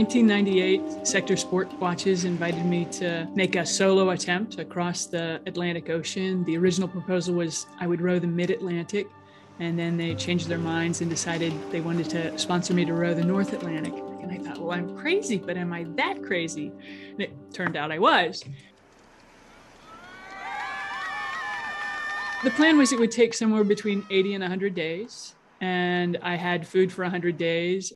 1998, Sector Sport Watches invited me to make a solo attempt across the Atlantic Ocean. The original proposal was I would row the mid-Atlantic, and then they changed their minds and decided they wanted to sponsor me to row the North Atlantic. And I thought, well, I'm crazy, but am I that crazy? And it turned out I was. The plan was it would take somewhere between 80 and 100 days, and I had food for 100 days.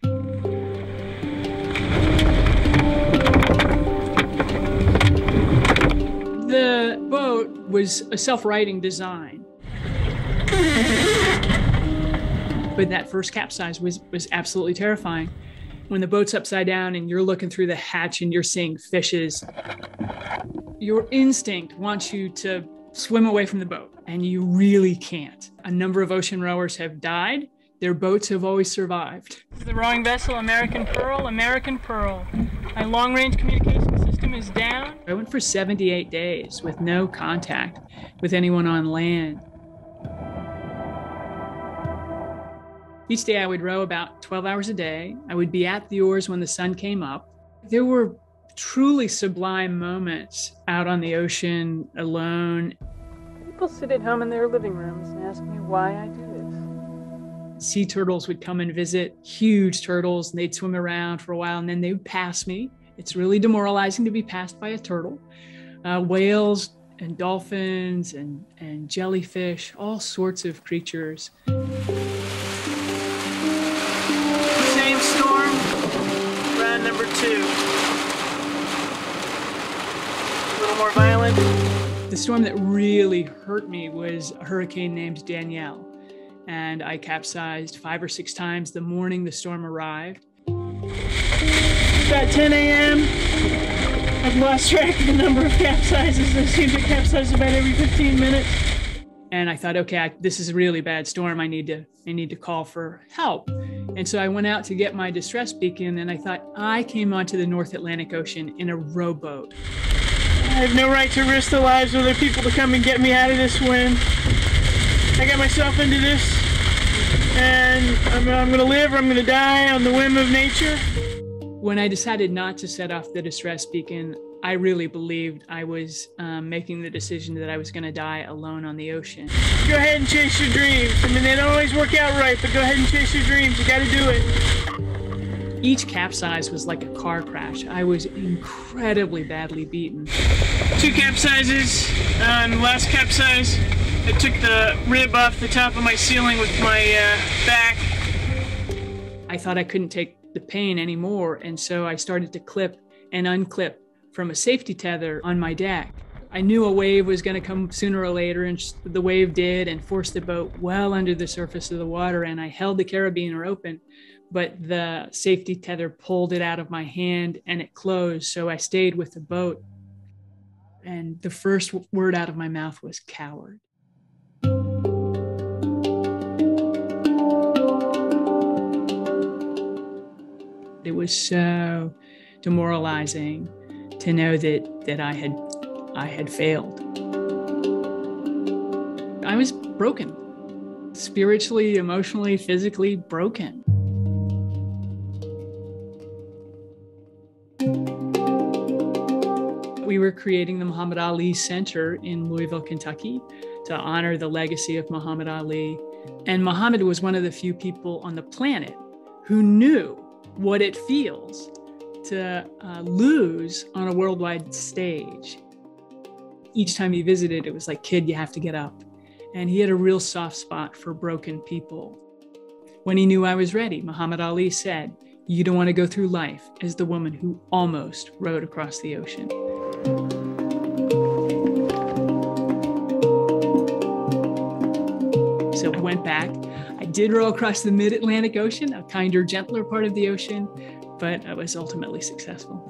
The boat was a self-righting design. But that first capsize was absolutely terrifying. When the boat's upside down and you're looking through the hatch and you're seeing fishes, your instinct wants you to swim away from the boat, and you really can't. A number of ocean rowers have died. Their boats have always survived. The rowing vessel, American Pearl, American Pearl. My long-range communication system is down. I went for 78 days with no contact with anyone on land. Each day I would row about 12 hours a day. I would be at the oars when the sun came up. There were truly sublime moments out on the ocean alone. People sit at home in their living rooms and ask me why I do this. Sea turtles would come and visit, huge turtles, and they'd swim around for a while and then they would pass me. It's really demoralizing to be passed by a turtle. Whales and dolphins and jellyfish, all sorts of creatures. Same storm, round number 2. More violent. The storm that really hurt me was a hurricane named Danielle, and I capsized 5 or 6 times the morning the storm arrived. It's about 10 a.m. I've lost track of the number of capsizes. I seem to capsize about every 15 minutes. And I thought, okay, this is a really bad storm. I need to call for help. And so I went out to get my distress beacon, and I thought I came onto the North Atlantic Ocean in a rowboat. I have no right to risk the lives of other people to come and get me out of this when I got myself into this, and I'm going to live or I'm going to die on the whim of nature. When I decided not to set off the distress beacon, I really believed I was making the decision that I was going to die alone on the ocean. Go ahead and chase your dreams. I mean, they don't always work out right, but go ahead and chase your dreams. You got to do it. Each capsize was like a car crash. I was incredibly badly beaten. 2 capsizes. The last capsize, I took the rib off the top of my ceiling with my back. I thought I couldn't take the pain anymore, and so I started to clip and unclip from a safety tether on my deck. I knew a wave was going to come sooner or later, and the wave did and forced the boat well under the surface of the water, and I held the carabiner open, but the safety tether pulled it out of my hand and it closed, so I stayed with the boat. And the first word out of my mouth was coward. It was so demoralizing to know that I had failed. I was broken, spiritually, emotionally, physically broken. We were creating the Muhammad Ali Center in Louisville, Kentucky, to honor the legacy of Muhammad Ali. And Muhammad was one of the few people on the planet who knew what it feels to lose on a worldwide stage. Each time he visited, it was like, kid, you have to get up. And he had a real soft spot for broken people. When he knew I was ready, Muhammad Ali said, "You don't want to go through life as the woman who almost rowed across the ocean." So I went back. I did row across the mid-Atlantic Ocean, a kinder, gentler part of the ocean, but I was ultimately successful.